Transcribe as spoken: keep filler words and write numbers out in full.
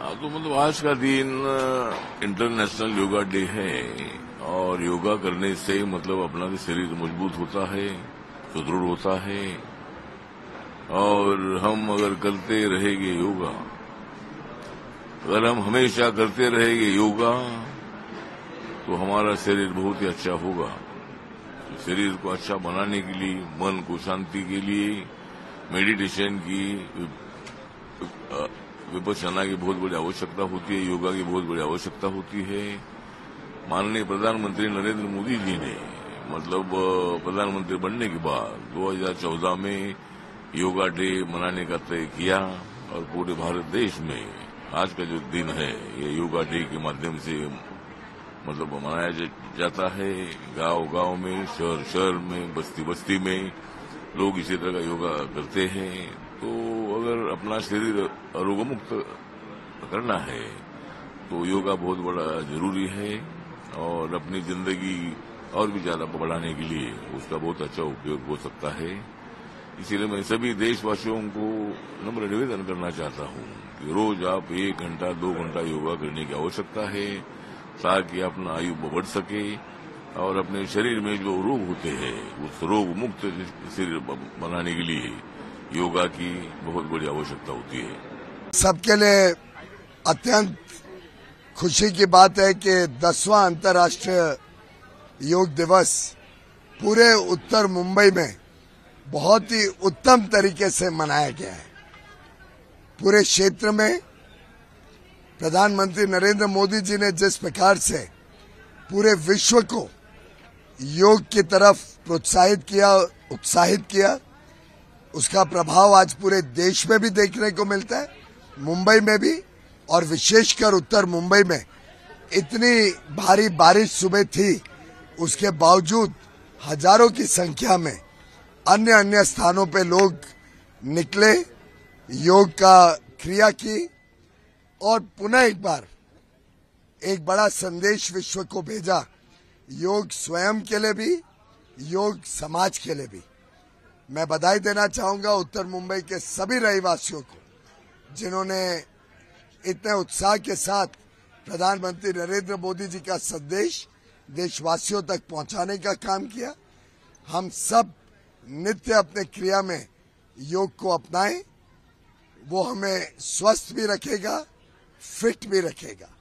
हाँ, तो मतलब आज का दिन इंटरनेशनल योगा डे है और योगा करने से मतलब अपना शरीर मजबूत होता है, सुदृढ़ होता है। और हम अगर करते रहेंगे योगा, अगर हम हमेशा करते रहेंगे योगा तो हमारा शरीर बहुत ही अच्छा होगा। तो शरीर को अच्छा बनाने के लिए, मन को शांति के लिए मेडिटेशन की, विपश्यना की बहुत बड़ी आवश्यकता होती है, योगा की बहुत बड़ी आवश्यकता होती है। माननीय प्रधानमंत्री नरेंद्र मोदी जी ने मतलब प्रधानमंत्री बनने के बाद दो हज़ार चौदह में योगा डे मनाने का तय किया और पूरे भारत देश में आज का जो दिन है ये योगा डे के माध्यम से मतलब मनाया जाता है। गांव गांव में, शहर शहर में, बस्ती बस्ती में लोग इसी तरह का योगा करते हैं। तो अगर अपना शरीर रोगमुक्त करना है तो योगा बहुत बड़ा जरूरी है और अपनी जिंदगी और भी ज्यादा बढ़ाने के लिए उसका बहुत अच्छा उपयोग हो सकता है। इसीलिए मैं सभी देशवासियों को नम्र निवेदन करना चाहता हूं कि रोज आप एक घंटा दो घंटा योगा करने की आवश्यकता है ताकि अपना आयु बढ़ सके और अपने शरीर में जो रोग होते हैं उस रोग मुक्त शरीर बनाने के लिए योगा की बहुत बड़ी आवश्यकता होती है। सबके लिए अत्यंत खुशी की बात है कि दसवां अंतर्राष्ट्रीय योग दिवस पूरे उत्तर मुंबई में बहुत ही उत्तम तरीके से मनाया गया है। पूरे क्षेत्र में प्रधानमंत्री नरेंद्र मोदी जी ने जिस प्रकार से पूरे विश्व को योग की तरफ प्रोत्साहित किया, उत्साहित किया, उसका प्रभाव आज पूरे देश में भी देखने को मिलता है, मुंबई में भी। और विशेषकर उत्तर मुंबई में इतनी भारी बारिश सुबह थी, उसके बावजूद हजारों की संख्या में अन्य अन्य स्थानों पे लोग निकले, योग का क्रिया की और पुनः एक बार एक बड़ा संदेश विश्व को भेजा, योग स्वयं के लिए भी, योग समाज के लिए भी। मैं बधाई देना चाहूंगा उत्तर मुंबई के सभी रहवासियों को जिन्होंने इतने उत्साह के साथ प्रधानमंत्री नरेंद्र मोदी जी का संदेश देशवासियों तक पहुंचाने का काम किया। हम सब नित्य अपने क्रिया में योग को अपनाएं, वो हमें स्वस्थ भी रखेगा, फिट भी रखेगा।